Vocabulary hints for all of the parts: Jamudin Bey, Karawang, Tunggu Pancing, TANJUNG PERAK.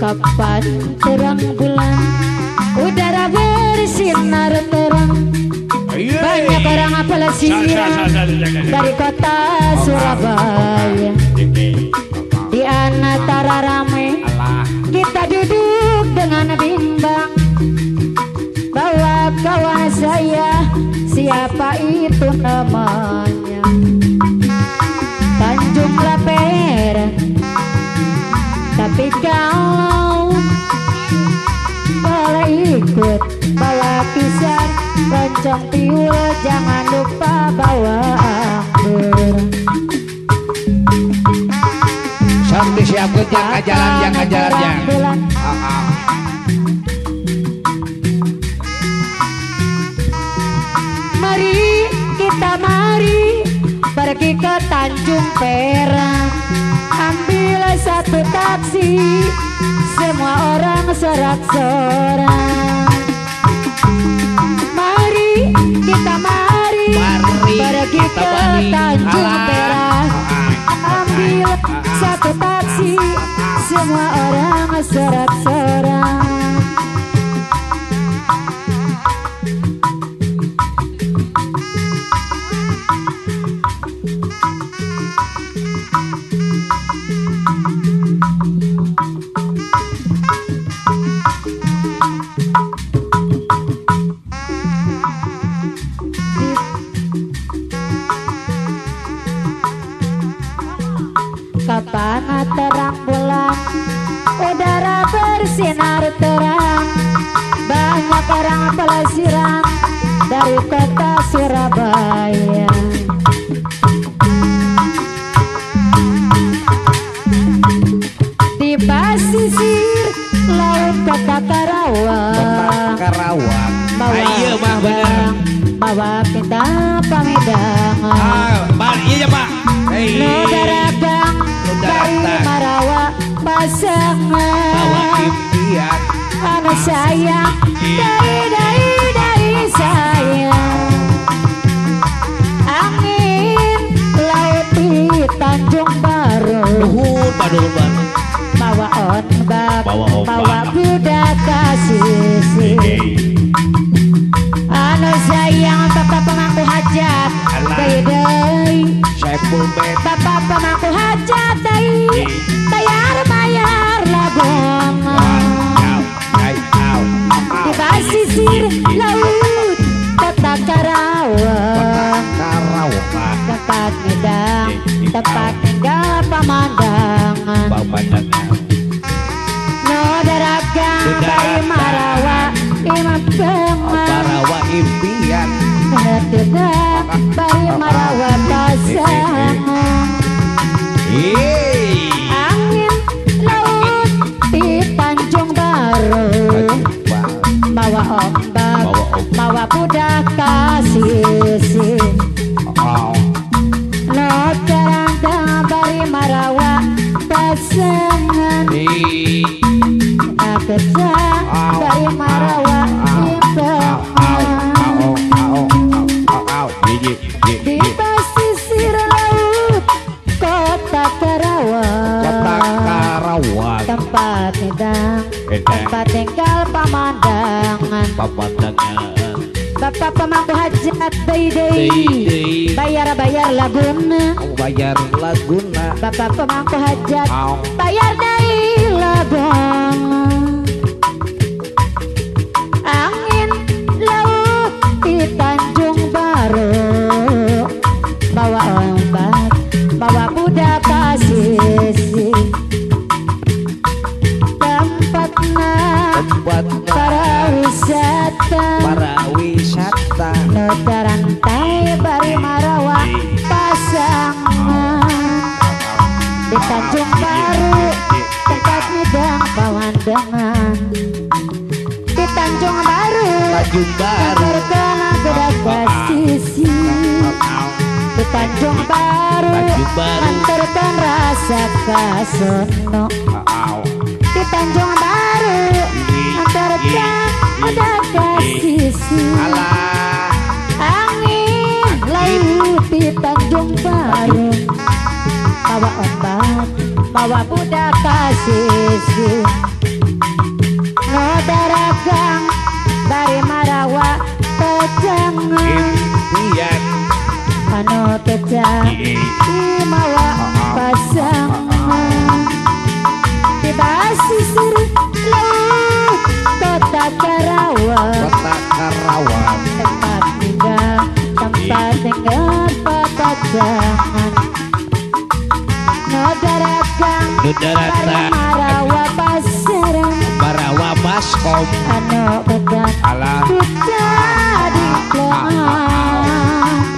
kapan terang bulan, udara bersinar terang. Banyak orang apalagi dari kota Surabaya, di antara ramai kita duduk dengan bimbang bahwa kawan saya siapa itu namanya. Tanjunglah perak, tapi kau boleh ikut bawa pisang roncong tiul, jangan lupa bawa anggur. Sok disiapkan yang ajaran. Mari pergi ke Tanjung Perak, ambil satu taksi, semua orang sorak-sorak. Mari kita pergi ke Tanjung Perak, ambil satu taksi, semua orang sorak-sorak. Kapan terang bulan, udara bersinar terang. Banyak orang pelesiran dari kota Surabaya. Di pasisir laut kota Karawang, ayo mah bener, bawa kita pamidangan. Iya pak, dari Marawa pasangan, bawa impian anak saya, dari saya. Angin laut di Tanjung Baru, bawa ombak, bawa budaka sisi. Anak sayang tetap mengaku hajat, dai bapak pemangku hajat dai, bayar labongan. Di pasisir laut kota Karawang, tempat ngedang, tempat tinggal pemandangan. Noda ragang dari Marawa, imam impian. Tidak dari Marawa pasangan. Angin laut di Tanjung Baru, bawa ombak, bawa budaka sisi. Noda dari Marawa pasangan, kerja dari Marawa tempat ngedang, tempat tinggal pemandangan. Bapak pemangku hajat dei, bayar laguna, bapak pemangku hajat, bayar dei laguna. Angin laut di Tanjung Baru, bawa ombak, bawa budak sisi. Para wisata noda rantai dari Marawa pasangan, di Tanjung Baru tempat ngedang pemandangan. Di Tanjung Baru terkenal budaka sisi. Di Tanjung Baru mantarkan rasa kasono. Di Tanjung Baru mantarkan ada kasisi. Angin laut di Tanjung Baru, bawa ombak, bawa budaka sisi. Ngadaragang bari marawa tejangan impian anu tejang imawa pasangan bebas sisir leh kota Karawang tempat tinggal pasangan ngadaragang bari marawa pasangan Barawa baskom anak pedang alah jadi kelam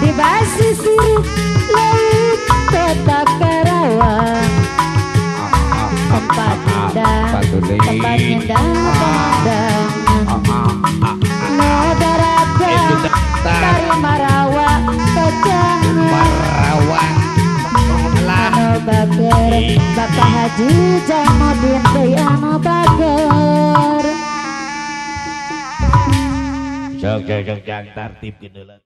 di basisir laut kota Karawang tempat indah pemandangan noda raga dari Marawa pedang Bager, Bapak Haji Jamudin Bey Anu Bager. Jangan tertib gini lah.